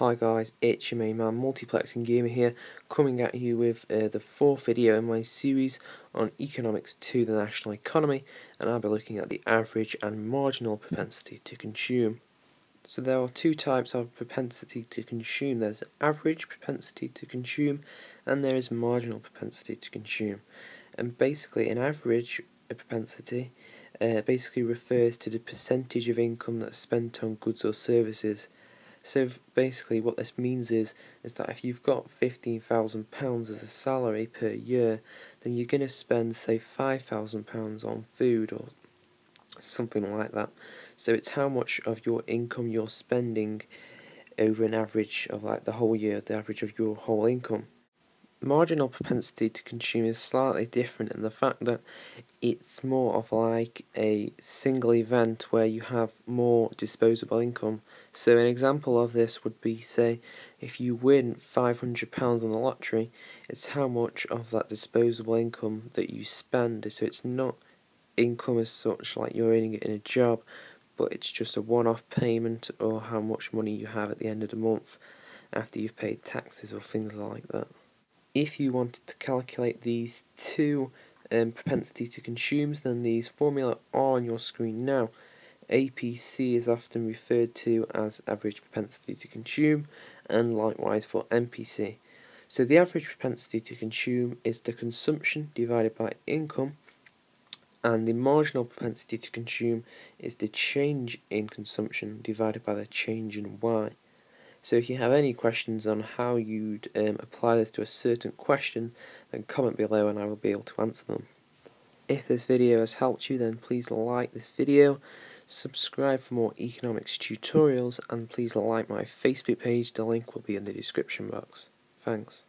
Hi guys, it's your main man, Multiplexing Gamer here, coming at you with the fourth video in my series on economics to the national economy, and I'll be looking at the average and marginal propensity to consume. So there are two types of propensity to consume. There's average propensity to consume, and there is marginal propensity to consume. And basically, an average propensity basically refers to the percentage of income that's spent on goods or services. So basically what this means is that if you've got £15,000 as a salary per year, then you're going to spend, say, £5,000 on food or something like that. So it's how much of your income you're spending over an average of, like, the whole year, the average of your whole income. Marginal propensity to consume is slightly different in the fact that it's more of like a single event where you have more disposable income. So an example of this would be, say, if you win £500 on the lottery, it's how much of that disposable income that you spend. So it's not income as such, like you're earning it in a job, but it's just a one-off payment or how much money you have at the end of the month after you've paid taxes or things like that. If you wanted to calculate these two propensity to consume, then these formulae are on your screen now. APC is often referred to as average propensity to consume, and likewise for MPC. So the average propensity to consume is the consumption divided by income, and the marginal propensity to consume is the change in consumption divided by the change in Y. So if you have any questions on how you'd apply this to a certain question, then comment below and I will be able to answer them. If this video has helped you, then please like this video, subscribe for more economics tutorials, and please like my Facebook page. The link will be in the description box. Thanks.